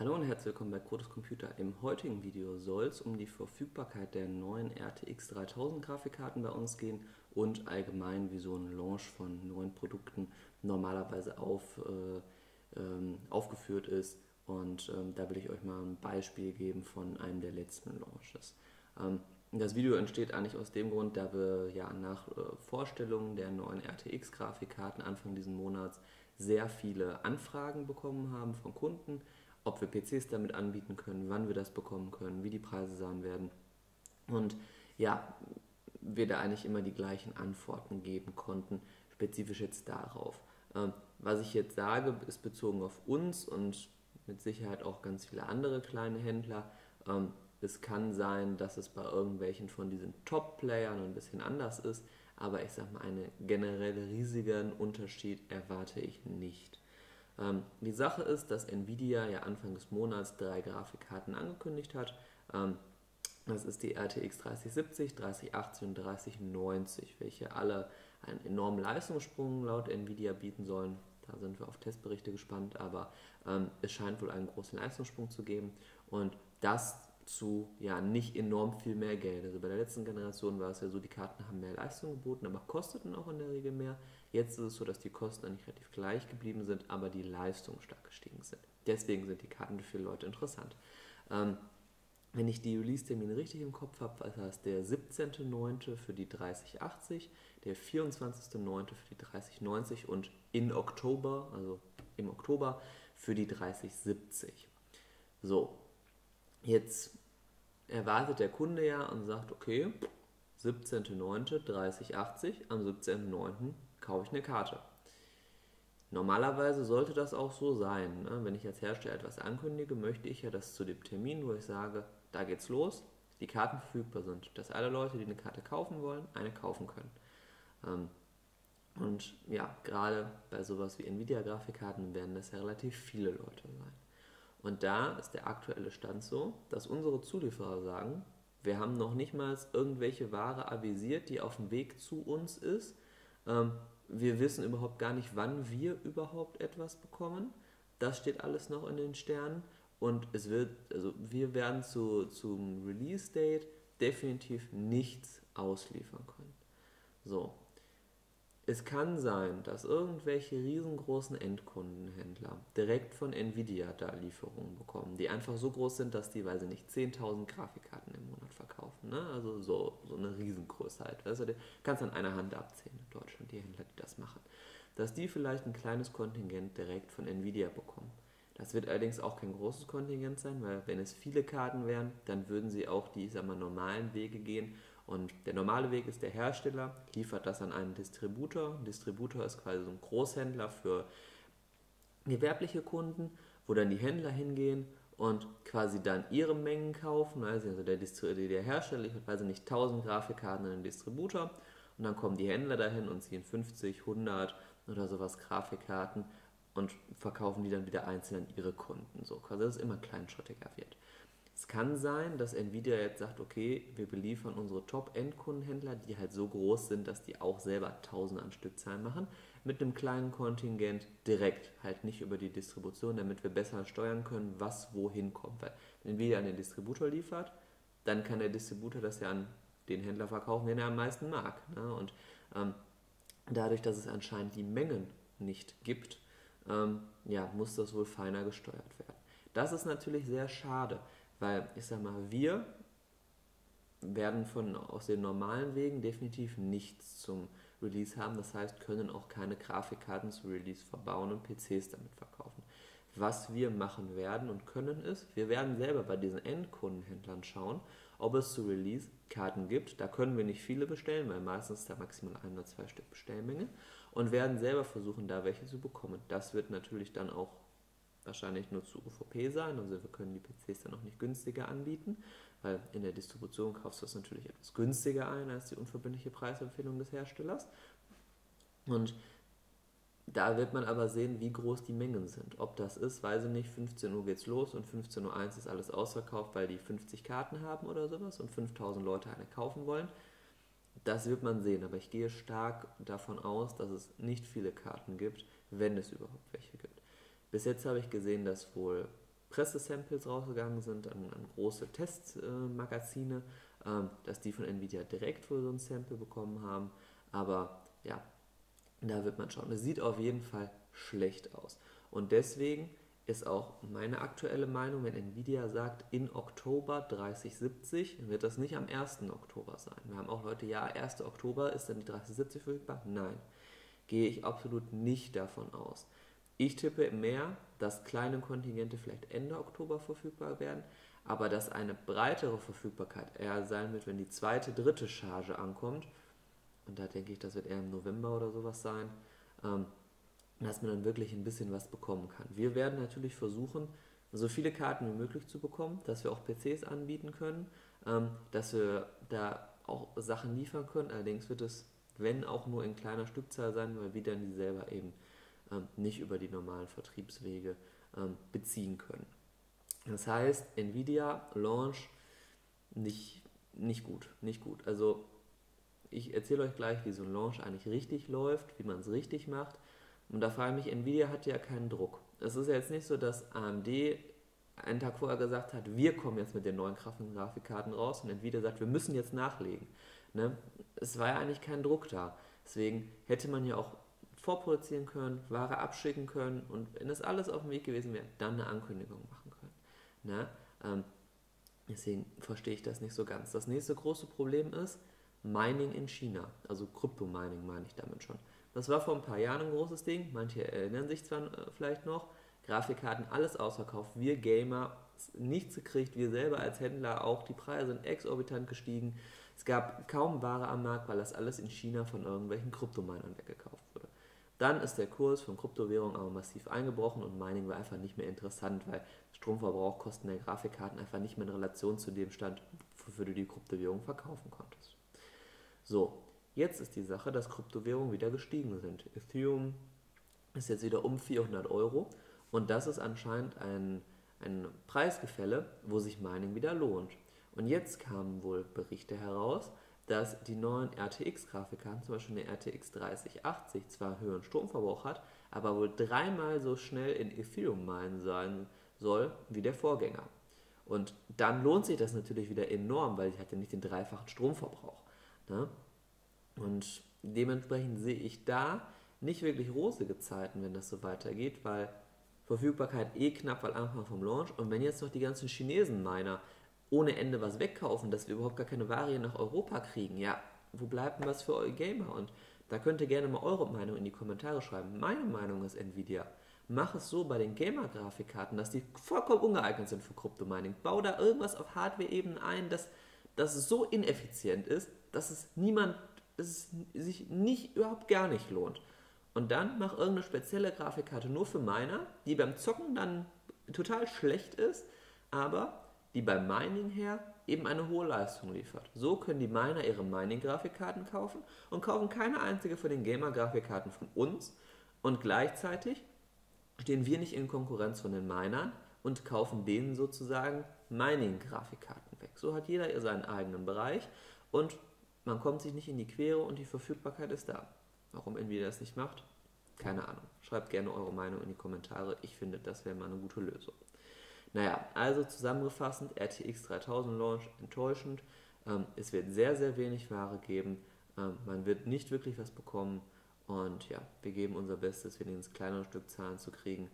Hallo und herzlich willkommen bei Krotus Computer. Im heutigen Video soll es um die Verfügbarkeit der neuen RTX 3000 Grafikkarten bei uns gehen und allgemein, wie so ein Launch von neuen Produkten normalerweise aufgeführt ist. Und da will ich euch mal ein Beispiel geben von einem der letzten Launches. Das Video entsteht eigentlich aus dem Grund, da wir ja nach Vorstellungen der neuen RTX Grafikkarten Anfang diesen Monats sehr viele Anfragen bekommen haben von Kunden, ob wir PCs damit anbieten können, wann wir das bekommen können, wie die Preise sein werden. Und ja, wir da eigentlich immer die gleichen Antworten geben konnten, spezifisch jetzt darauf. Was ich jetzt sage, ist bezogen auf uns und mit Sicherheit auch ganz viele andere kleine Händler. Es kann sein, dass es bei irgendwelchen von diesen Top-Playern ein bisschen anders ist, aber ich sag mal, einen generell riesigen Unterschied erwarte ich nicht. Die Sache ist, dass Nvidia ja Anfang des Monats 3 Grafikkarten angekündigt hat. Das ist die RTX 3070, 3080 und 3090, welche alle einen enormen Leistungssprung laut Nvidia bieten sollen. Da sind wir auf Testberichte gespannt, aber es scheint wohl einen großen Leistungssprung zu geben und das zu ja nicht enorm viel mehr Geld. Also bei der letzten Generation war es ja so, die Karten haben mehr Leistung geboten, aber kosteten auch in der Regel mehr. Jetzt ist es so, dass die Kosten eigentlich relativ gleich geblieben sind, aber die Leistung stark gestiegen sind. Deswegen sind die Karten für viele Leute interessant. Wenn ich die Release-Termine richtig im Kopf habe, das heißt der 17.09. für die 3080, der 24.09. für die 3090 und im Oktober für die 3070. So. Jetzt erwartet der Kunde ja und sagt, okay, 17.09. 3080, am 17.09. kaufe ich eine Karte. Normalerweise sollte das auch so sein. Ne? Wenn ich als Hersteller etwas ankündige, möchte ich ja, dass zu dem Termin, wo ich sage, da geht's los, die Karten verfügbar sind. Dass alle Leute, die eine Karte kaufen wollen, eine kaufen können. Und ja, gerade bei sowas wie Nvidia-Grafikkarten werden das ja relativ viele Leute sein. Und da ist der aktuelle Stand so, dass unsere Zulieferer sagen, wir haben noch nicht mal irgendwelche Ware avisiert, die auf dem Weg zu uns ist. Wir wissen überhaupt gar nicht, wann wir überhaupt etwas bekommen. Das steht alles noch in den Sternen. Und es wird, also wir werden zum Release-Date definitiv nichts ausliefern können. So. Es kann sein, dass irgendwelche riesengroßen Endkundenhändler direkt von Nvidia da Lieferungen bekommen, die einfach so groß sind, dass die, weiß ich nicht, 10.000 Grafikkarten im Monat verkaufen. Ne? Also so eine Riesengröße halt. Also du kannst an einer Hand abzählen in Deutschland, die Händler, die das machen. Dass die vielleicht ein kleines Kontingent direkt von Nvidia bekommen. Das wird allerdings auch kein großes Kontingent sein, weil wenn es viele Karten wären, dann würden sie auch die, ich sag mal, normalen Wege gehen. Und der normale Weg ist, der Hersteller liefert das an einen Distributor. Ein Distributor ist quasi so ein Großhändler für gewerbliche Kunden, wo dann die Händler hingehen und quasi dann ihre Mengen kaufen. Also der Hersteller liefert, weiß ich nicht, 1000 Grafikkarten an den Distributor und dann kommen die Händler dahin und ziehen 50, 100 oder sowas Grafikkarten und verkaufen die dann wieder einzeln an ihre Kunden. So, quasi dass es immer kleinschrittiger wird. Es kann sein, dass Nvidia jetzt sagt, okay, wir beliefern unsere Top-Endkundenhändler, die halt so groß sind, dass die auch selber Tausende an Stückzahlen machen, mit einem kleinen Kontingent direkt, halt nicht über die Distribution, damit wir besser steuern können, was wohin kommt. Weil wenn Nvidia an den Distributor liefert, dann kann der Distributor das ja an den Händler verkaufen, den er am meisten mag. Ne? Und dadurch, dass es anscheinend die Mengen nicht gibt, ja, muss das wohl feiner gesteuert werden. Das ist natürlich sehr schade. Weil, ich sag mal, wir werden aus den normalen Wegen definitiv nichts zum Release haben. Das heißt, können auch keine Grafikkarten zu Release verbauen und PCs damit verkaufen. Was wir machen werden und können ist, wir werden selber bei diesen Endkundenhändlern schauen, ob es zu Release Karten gibt. Da können wir nicht viele bestellen, weil meistens da maximal 1 oder 2 Stück Bestellmenge. Und werden selber versuchen, da welche zu bekommen. Das wird natürlich dann auch wahrscheinlich nur zu UVP sein, also wir können die PCs dann auch nicht günstiger anbieten, weil in der Distribution kaufst du das natürlich etwas günstiger ein als die unverbindliche Preisempfehlung des Herstellers. Und da wird man aber sehen, wie groß die Mengen sind. Ob das ist, weiß ich nicht, 15 Uhr geht's los und 15.01 Uhr ist alles ausverkauft, weil die 50 Karten haben oder sowas und 5.000 Leute eine kaufen wollen. Das wird man sehen, aber ich gehe stark davon aus, dass es nicht viele Karten gibt, wenn es überhaupt welche gibt. Bis jetzt habe ich gesehen, dass wohl Pressesamples rausgegangen sind, an große Testmagazine, dass die von Nvidia direkt wohl so ein Sample bekommen haben. Aber ja, da wird man schauen. Es sieht auf jeden Fall schlecht aus. Und deswegen ist auch meine aktuelle Meinung, wenn Nvidia sagt, in Oktober 3070, dann wird das nicht am 1. Oktober sein. Wir haben auch Leute, ja, 1. Oktober ist dann die 3070 verfügbar? Nein, gehe ich absolut nicht davon aus. Ich tippe mehr, dass kleine Kontingente vielleicht Ende Oktober verfügbar werden, aber dass eine breitere Verfügbarkeit eher sein wird, wenn die zweite, dritte Charge ankommt. Und da denke ich, das wird eher im November oder sowas sein, dass man dann wirklich ein bisschen was bekommen kann. Wir werden natürlich versuchen, so viele Karten wie möglich zu bekommen, dass wir auch PCs anbieten können, dass wir da auch Sachen liefern können. Allerdings wird es, wenn auch nur in kleiner Stückzahl sein, weil wir dann die selber eben nicht über die normalen Vertriebswege beziehen können. Das heißt, Nvidia Launch nicht gut. Also ich erzähle euch gleich, wie so ein Launch eigentlich richtig läuft, wie man es richtig macht. Und da frage ich mich, Nvidia hat ja keinen Druck. Es ist ja jetzt nicht so, dass AMD einen Tag vorher gesagt hat, wir kommen jetzt mit den neuen Grafikkarten raus und Nvidia sagt, wir müssen jetzt nachlegen. Ne? Es war ja eigentlich kein Druck da. Deswegen hätte man ja auch vorproduzieren können, Ware abschicken können und wenn das alles auf dem Weg gewesen wäre, dann eine Ankündigung machen können. Ne? Deswegen verstehe ich das nicht so ganz. Das nächste große Problem ist Mining in China. Also Kryptomining meine ich damit schon. Das war vor ein paar Jahren ein großes Ding, manche erinnern sich zwar vielleicht noch, Grafikkarten alles ausverkauft, wir Gamer nichts gekriegt, wir selber als Händler auch, die Preise sind exorbitant gestiegen, es gab kaum Ware am Markt, weil das alles in China von irgendwelchen Kryptominern weggekauft wurde. Dann ist der Kurs von Kryptowährungen aber massiv eingebrochen und Mining war einfach nicht mehr interessant, weil Stromverbrauch, Kosten der Grafikkarten einfach nicht mehr in Relation zu dem stand, wofür du die Kryptowährung verkaufen konntest. So. Jetzt ist die Sache, dass Kryptowährungen wieder gestiegen sind. Ethereum ist jetzt wieder um 400 € und das ist anscheinend ein Preisgefälle, wo sich Mining wieder lohnt. Und jetzt kamen wohl Berichte heraus, dass die neuen RTX-Grafikkarten, zum Beispiel eine RTX 3080, zwar höheren Stromverbrauch hat, aber wohl dreimal so schnell in Ethereum minen sein soll wie der Vorgänger. Und dann lohnt sich das natürlich wieder enorm, weil sie hat ja nicht den dreifachen Stromverbrauch. Ne? Und dementsprechend sehe ich da nicht wirklich rosige Zeiten, wenn das so weitergeht, weil Verfügbarkeit knapp am Anfang vom Launch und wenn jetzt noch die ganzen Chinesen-Miner ohne Ende was wegkaufen, dass wir überhaupt gar keine Ware nach Europa kriegen, ja, wo bleibt denn was für eure Gamer? Und da könnt ihr gerne mal eure Meinung in die Kommentare schreiben. Meine Meinung ist Nvidia. Mach es so bei den Gamer-Grafikkarten, dass die vollkommen ungeeignet sind für Kryptomining. Bau da irgendwas auf Hardware-Ebene ein, dass es so ineffizient ist, dass es sich überhaupt gar nicht lohnt. Und dann mach irgendeine spezielle Grafikkarte nur für Miner, die beim Zocken dann total schlecht ist, aber die beim Mining her eben eine hohe Leistung liefert. So können die Miner ihre Mining-Grafikkarten kaufen und kaufen keine einzige von den Gamer-Grafikkarten von uns und gleichzeitig stehen wir nicht in Konkurrenz von den Minern und kaufen denen sozusagen Mining-Grafikkarten weg. So hat jeder seinen eigenen Bereich und man kommt sich nicht in die Quere und die Verfügbarkeit ist da. Warum Nvidia das nicht macht? Keine Ahnung. Schreibt gerne eure Meinung in die Kommentare. Ich finde, das wäre mal eine gute Lösung. Naja, also zusammenfassend, RTX 3000 Launch enttäuschend. Es wird sehr, sehr wenig Ware geben. Man wird nicht wirklich was bekommen. Und ja, wir geben unser Bestes, wenigstens kleinere Stückzahlen zu kriegen,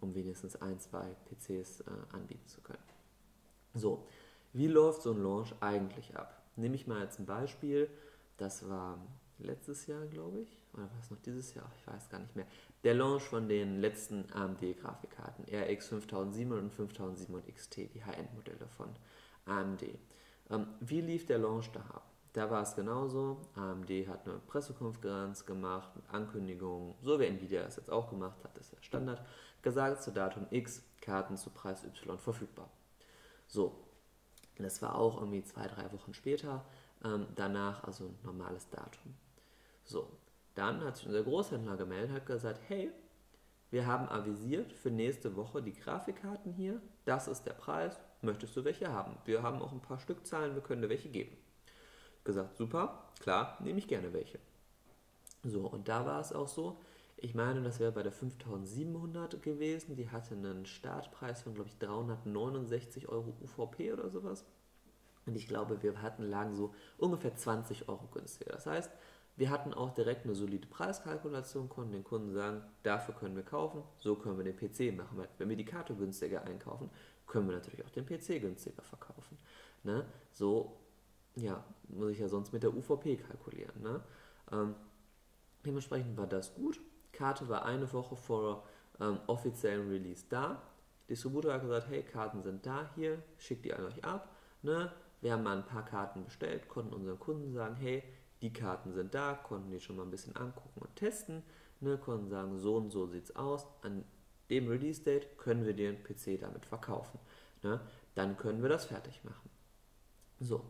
um wenigstens ein, zwei PCs anbieten zu können. So, wie läuft so ein Launch eigentlich ab? Nehme ich mal jetzt ein Beispiel, das war letztes Jahr, glaube ich, oder war es noch dieses Jahr, ich weiß gar nicht mehr, der Launch von den letzten AMD-Grafikkarten, RX 5700 und 5700 XT, die High-End-Modelle von AMD. Wie lief der Launch da ab? Da war es genauso, AMD hat eine Pressekonferenz gemacht, mit Ankündigungen, so wie Nvidia das jetzt auch gemacht hat, das ist der Standard, gesagt zu Datum X, Karten zu Preis Y verfügbar. So. Das war auch irgendwie 2-3 Wochen später, danach, also ein normales Datum. So, dann hat sich unser Großhändler gemeldet, hat gesagt, hey, wir haben avisiert für nächste Woche die Grafikkarten hier, das ist der Preis, möchtest du welche haben? Wir haben auch ein paar Stückzahlen, wir können dir welche geben. Ich habe gesagt, super, klar, nehme ich gerne welche. So, und da war es auch so, Ich meine, das wäre bei der 5700 gewesen. Die hatte einen Startpreis von, glaube ich, 369 Euro UVP oder sowas. Und ich glaube, wir lagen so ungefähr 20 Euro günstiger. Das heißt, wir hatten auch direkt eine solide Preiskalkulation, konnten den Kunden sagen, dafür können wir kaufen, so können wir den PC machen. Weil wenn wir die Karte günstiger einkaufen, können wir natürlich auch den PC günstiger verkaufen. Ne? So, ja, muss ich ja sonst mit der UVP kalkulieren. Ne? Dementsprechend war das gut. Karte war eine Woche vor offiziellen Release da. Distributor hat gesagt, hey, Karten sind da, hier, schickt die an euch ab. Ne? Wir haben mal ein paar Karten bestellt, konnten unseren Kunden sagen, hey, die Karten sind da, konnten die schon mal ein bisschen angucken und testen, ne? Konnten sagen, so und so sieht's aus, an dem Release-Date können wir den PC damit verkaufen. Ne? Dann können wir das fertig machen. So,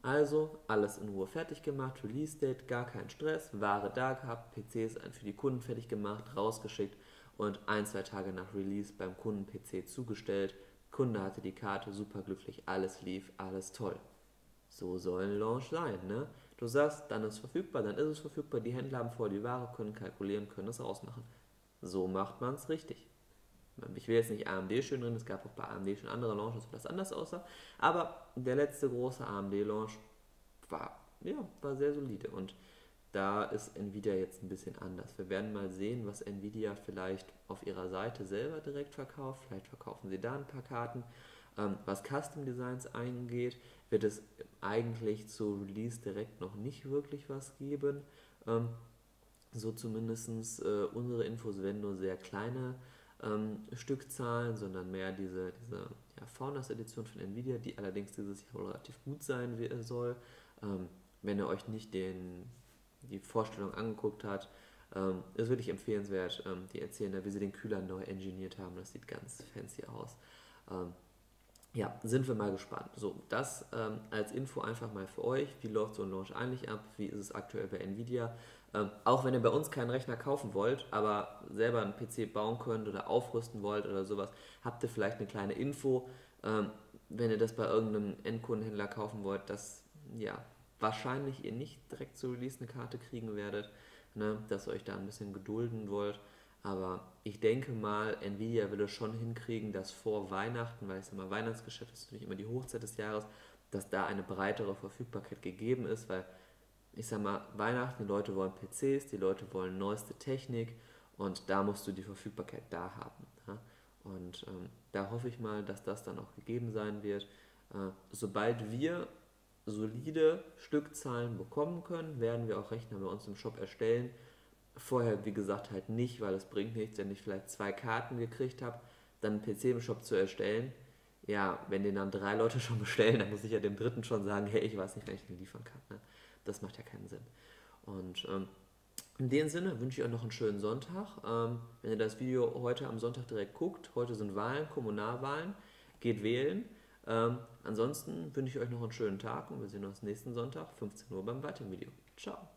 also alles in Ruhe fertig gemacht, Release-Date, gar kein Stress, Ware da gehabt, PCs für die Kunden fertig gemacht, rausgeschickt und 1-2 Tage nach Release beim Kunden PC zugestellt. Kunde hatte die Karte, superglücklich, alles lief, alles toll. So soll ein Launch sein, ne? Du sagst, dann ist es verfügbar, dann ist es verfügbar, die Händler haben vorher die Ware, können kalkulieren, können es ausmachen. So macht man es richtig. Ich will jetzt nicht AMD schön drin, es gab auch bei AMD schon andere Launches, wo das anders aussah, aber der letzte große AMD-Launch war sehr solide und da ist Nvidia jetzt ein bisschen anders. Wir werden mal sehen, was Nvidia vielleicht auf ihrer Seite selber direkt verkauft. Vielleicht verkaufen sie da ein paar Karten. Was Custom Designs angeht, wird es eigentlich zu Release direkt noch nicht wirklich was geben. So zumindest unsere Infos werden nur sehr kleine Stückzahlen, sondern mehr diese Founders Edition von Nvidia, die allerdings dieses Jahr relativ gut sein soll. Wenn ihr euch nicht die Vorstellung angeguckt hat, ist wirklich empfehlenswert. Die erzählen da, wie sie den Kühler neu engineert haben. Das sieht ganz fancy aus. Ja, sind wir mal gespannt. So, das als Info einfach mal für euch. Wie läuft so ein Launch eigentlich ab? Wie ist es aktuell bei Nvidia? Auch wenn ihr bei uns keinen Rechner kaufen wollt, aber selber einen PC bauen könnt oder aufrüsten wollt oder sowas, habt ihr vielleicht eine kleine Info. Wenn ihr das bei irgendeinem Endkundenhändler kaufen wollt, das, ja, wahrscheinlich ihr nicht direkt zu Release eine Karte kriegen werdet, ne, dass ihr euch da ein bisschen gedulden wollt. Aber ich denke mal, Nvidia will es schon hinkriegen, dass vor Weihnachten, weil ich sage mal, Weihnachtsgeschäft ist natürlich immer die Hochzeit des Jahres, dass da eine breitere Verfügbarkeit gegeben ist, weil ich sage mal, Weihnachten, die Leute wollen PCs, die Leute wollen neueste Technik und da musst du die Verfügbarkeit da haben. Ja? Und da hoffe ich mal, dass das dann auch gegeben sein wird. Sobald wir solide Stückzahlen bekommen können, werden wir auch Rechner bei uns im Shop erstellen. Vorher, wie gesagt, halt nicht, weil es bringt nichts, wenn ich vielleicht 2 Karten gekriegt habe, dann einen PC im Shop zu erstellen. Ja, wenn den dann 3 Leute schon bestellen, dann muss ich ja dem dritten schon sagen, hey, ich weiß nicht, wenn ich den liefern kann. Ne? Das macht ja keinen Sinn. Und in dem Sinne wünsche ich euch noch einen schönen Sonntag. Wenn ihr das Video heute am Sonntag direkt guckt, heute sind Wahlen, Kommunalwahlen, geht wählen. Ansonsten wünsche ich euch noch einen schönen Tag und wir sehen uns nächsten Sonntag, 15 Uhr beim weiteren Video. Ciao!